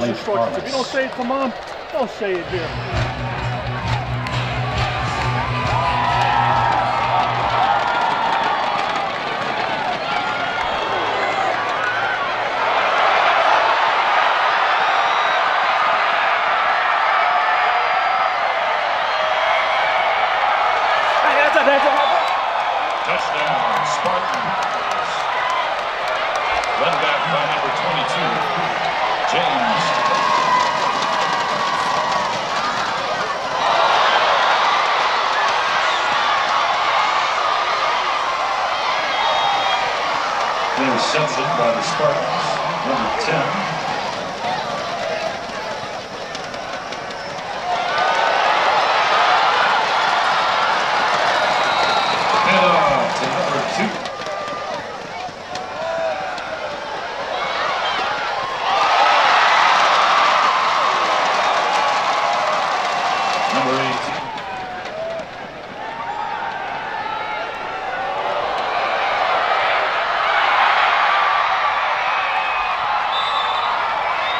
those instructions. If you don't say it to mom, don't say it here. Touchdown, Spartans. Run back by number 22, James. Intercepted by the Spartans, number 10.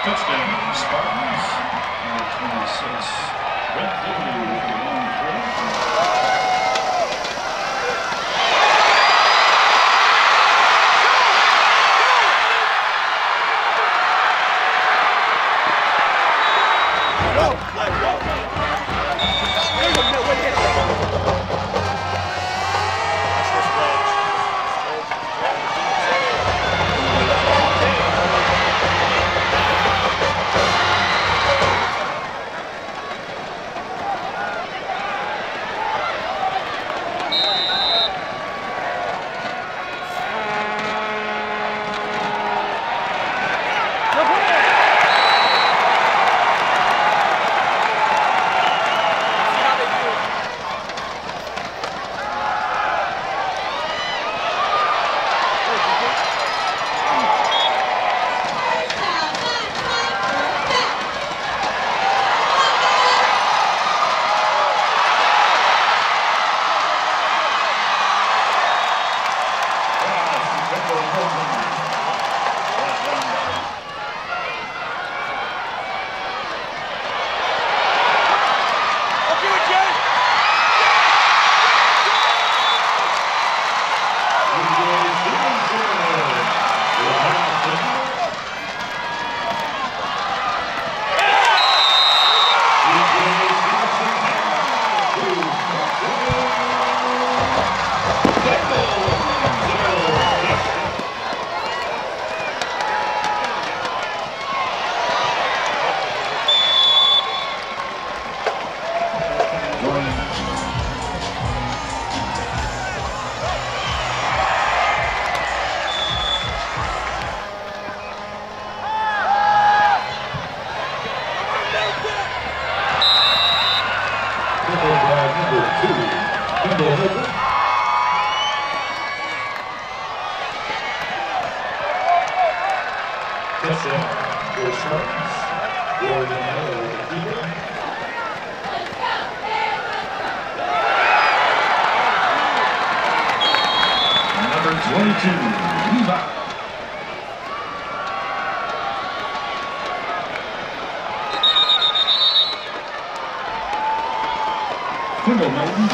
Touchdown, Spartans, number 26, Redfield with the long throw. Kendall Milton. Touchdown for Spartans. Number 22, Levi. Kendall Milton.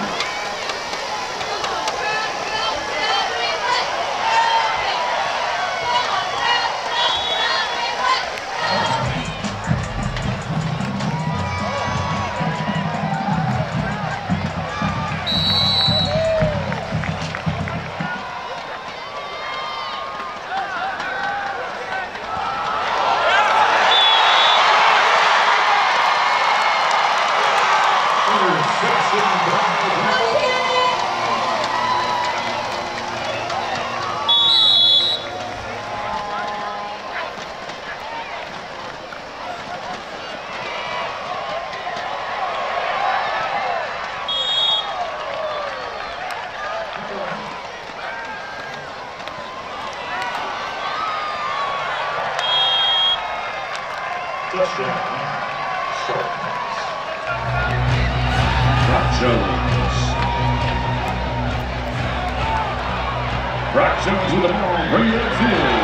Rock Jones with the ball, bring it upfield.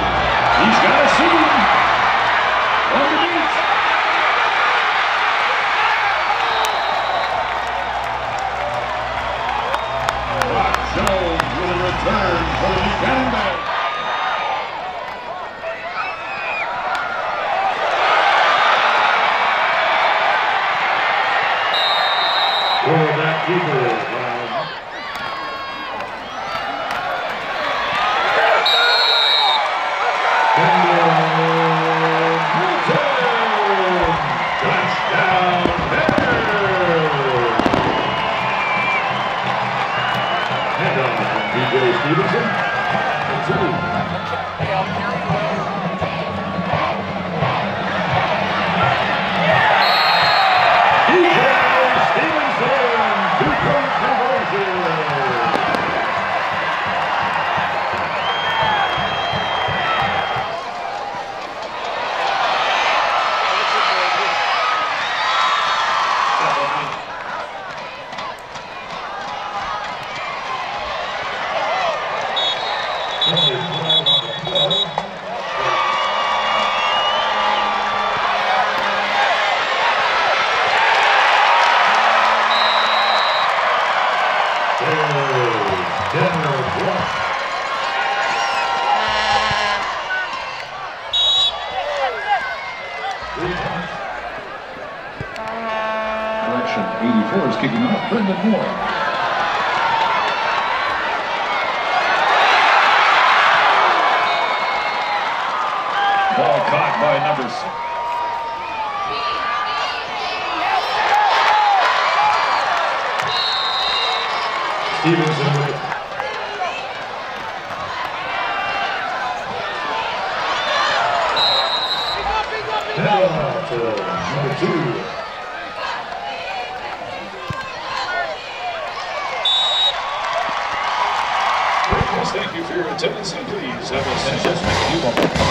He's got a seam. Underneath. 84 is kicking off. Brendan Moore. Ball caught by number 6. Stevenson with it. Number 2. Thank you for your attendance, and please have a sense of humor.